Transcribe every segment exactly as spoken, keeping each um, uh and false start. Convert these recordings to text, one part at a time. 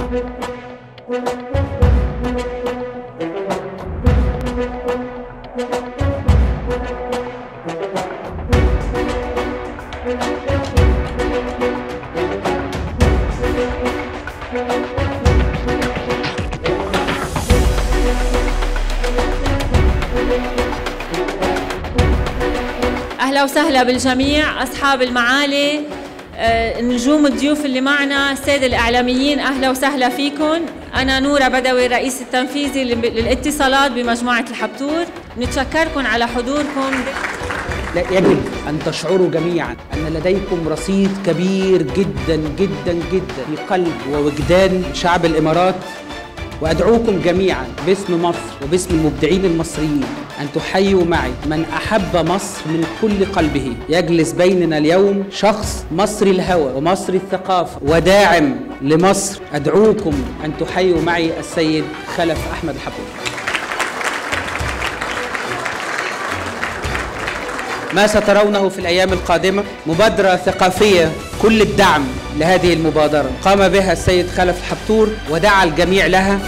أهلا وسهلا بالجميع، أصحاب المعالي، نجوم الضيوف اللي معنا، السادة الإعلاميين، أهلا وسهلا فيكم. أنا نوره بدوي، الرئيس التنفيذي للاتصالات بمجموعة الحبتور. نتشكركم على حضوركم. يجب أن تشعروا جميعا أن لديكم رصيد كبير جدا جدا جدا في قلب ووجدان شعب الإمارات، وأدعوكم جميعا باسم مصر وباسم المبدعين المصريين أن تحيوا معي من أحب مصر من كل قلبه. يجلس بيننا اليوم شخص مصري الهوى ومصري الثقافة وداعم لمصر. أدعوكم أن تحيوا معي السيد خلف أحمد حبتور. ما سترونه في الأيام القادمة مبادرة ثقافية، كل الدعم لهذه المبادرة قام بها السيد خلف حبتور ودعا الجميع لها.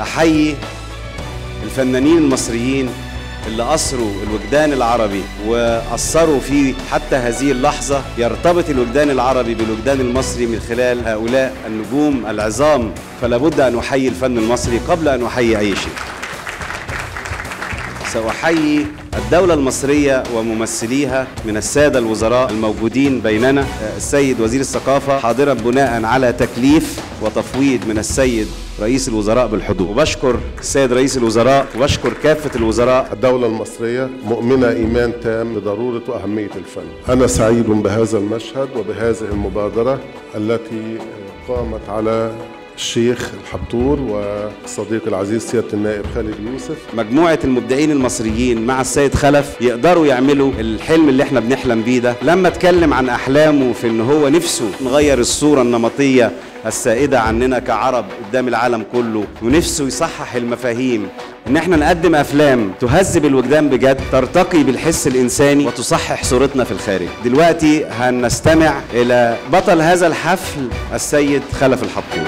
أحيي الفنانين المصريين اللي أثروا الوجدان العربي وأثروا فيه حتى هذه اللحظة. يرتبط الوجدان العربي بالوجدان المصري من خلال هؤلاء النجوم العظام، فلا بد أن أحيي الفن المصري قبل أن أحيي أي شيء. سأحيي الدولة المصرية وممثليها من السادة الوزراء الموجودين بيننا، السيد وزير الثقافة حاضرا بناء على تكليف وتفويض من السيد رئيس الوزراء بالحضور، وبشكر السيد رئيس الوزراء وبشكر كافة الوزراء. الدولة المصرية مؤمنة إيمان تام بضرورة وأهمية الفن. أنا سعيد بهذا المشهد وبهذه المبادرة التي قامت على الشيخ الحبتور وصديقي العزيز سيادة النائب خالد يوسف. مجموعة المبدعين المصريين مع السيد خلف يقدروا يعملوا الحلم اللي احنا بنحلم بيه ده. لما اتكلم عن أحلامه في إن هو نفسه نغير الصورة النمطية السائدة عننا كعرب قدام العالم كله، ونفسه يصحح المفاهيم، إن احنا نقدم أفلام تهذب الوجدان بجد، ترتقي بالحس الإنساني وتصحح صورتنا في الخارج. دلوقتي هنستمع إلى بطل هذا الحفل السيد خلف الحبتور.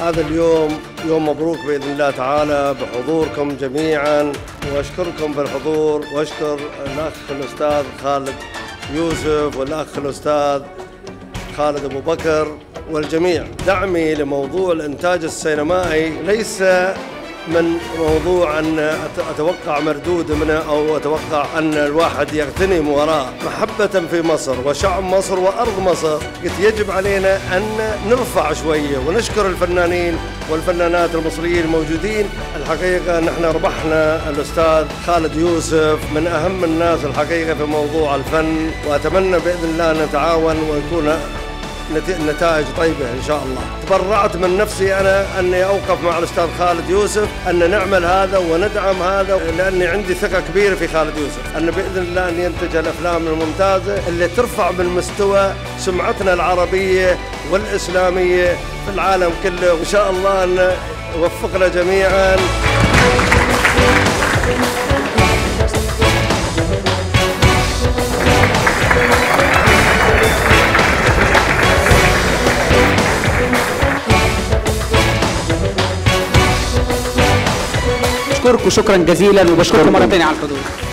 هذا اليوم يوم مبروك بإذن الله تعالى بحضوركم جميعا، وأشكركم بالحضور، وأشكر الأخ الأستاذ خالد يوسف والأخ الأستاذ خالد أبو بكر والجميع. دعمي لموضوع الإنتاج السينمائي ليس من موضوع أن أتوقع مردود منه أو أتوقع أن الواحد يغتنم وراء. محبة في مصر وشعب مصر وأرض مصر، قلت يجب علينا أن نرفع شوية ونشكر الفنانين والفنانات المصريين الموجودين. الحقيقة نحن ربحنا الأستاذ خالد يوسف من أهم الناس الحقيقة في موضوع الفن، وأتمنى بإذن الله أن نتعاون ونكون نتائج طيبة إن شاء الله. تبرعت من نفسي أنا أني أوقف مع الأستاذ خالد يوسف أن نعمل هذا وندعم هذا، لأني عندي ثقة كبيرة في خالد يوسف أن بإذن الله أن ينتج الأفلام الممتازة اللي ترفع من مستوى سمعتنا العربية والإسلامية في العالم كله، وإن شاء الله أن يوفقنا جميعاً. بشكركم شكرا جزيلا وبشكركم مرة ثانية على الحضور.